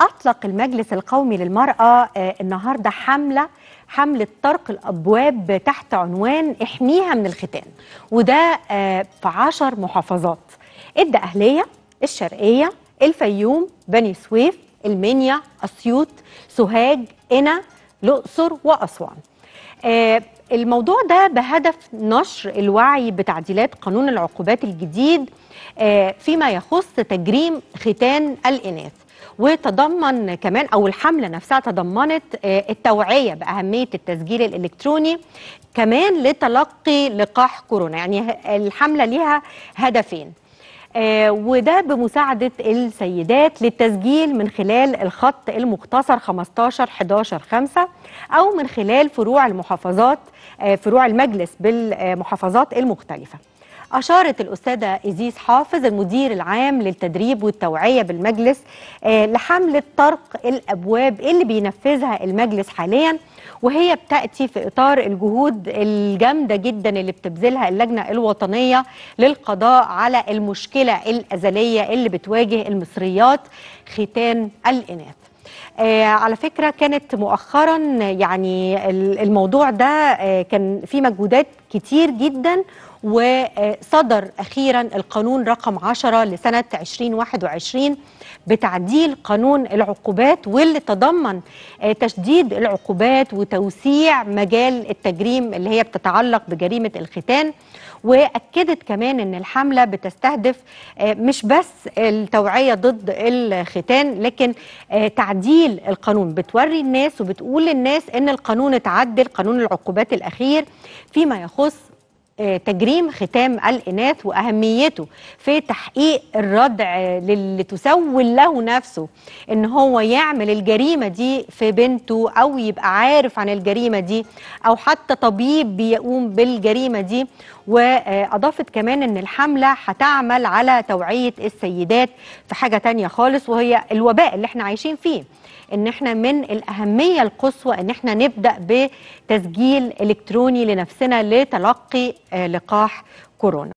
أطلق المجلس القومي للمرأة النهاردة حملة طرق الأبواب تحت عنوان احميها من الختان، وده في 10 محافظات: الدقهلية، الشرقية، الفيوم، بني سويف، المنيا، أسيوط، سوهاج، قنا، الأقصر وأسوان. الموضوع ده بهدف نشر الوعي بتعديلات قانون العقوبات الجديد فيما يخص تجريم ختان الإناث، وتضمن كمان أو الحملة نفسها تضمنت التوعية بأهمية التسجيل الإلكتروني كمان لتلقي لقاح كورونا. يعني الحملة ليها هدفين، وده بمساعدة السيدات للتسجيل من خلال الخط المختصر 15 11 5، أو من خلال فروع المجلس بالمحافظات المختلفة. أشارت الأستاذة إيزيس حافظ المدير العام للتدريب والتوعية بالمجلس لحملة طرق الأبواب اللي بينفذها المجلس حاليا، وهي بتأتي في إطار الجهود الجامدة جدا اللي بتبذلها اللجنة الوطنية للقضاء على المشكلة الأزلية اللي بتواجه المصريات، ختان الإناث. على فكرة كانت مؤخرا يعني الموضوع ده كان في مجهودات كتير جدا، وصدر أخيرا القانون رقم 10 لسنة 2021 بتعديل قانون العقوبات، واللي تضمن تشديد العقوبات وتوسيع مجال التجريم اللي هي بتتعلق بجريمة الختان. وأكدت كمان أن الحملة بتستهدف مش بس التوعية ضد الختان، لكن تعديل القانون، بتوري الناس وبتقول للناس أن القانون اتعدل، قانون العقوبات الأخير فيما يخص تجريم ختان الإناث وأهميته في تحقيق الردع للي تسول له نفسه إن هو يعمل الجريمة دي في بنته، أو يبقى عارف عن الجريمة دي، أو حتى طبيب بيقوم بالجريمة دي. وأضافت كمان إن الحملة هتعمل على توعية السيدات في حاجة تانية خالص، وهي الوباء اللي احنا عايشين فيه، إن احنا من الأهمية القصوى إن احنا نبدأ بتسجيل إلكتروني لنفسنا لتلقي لقاح كورونا.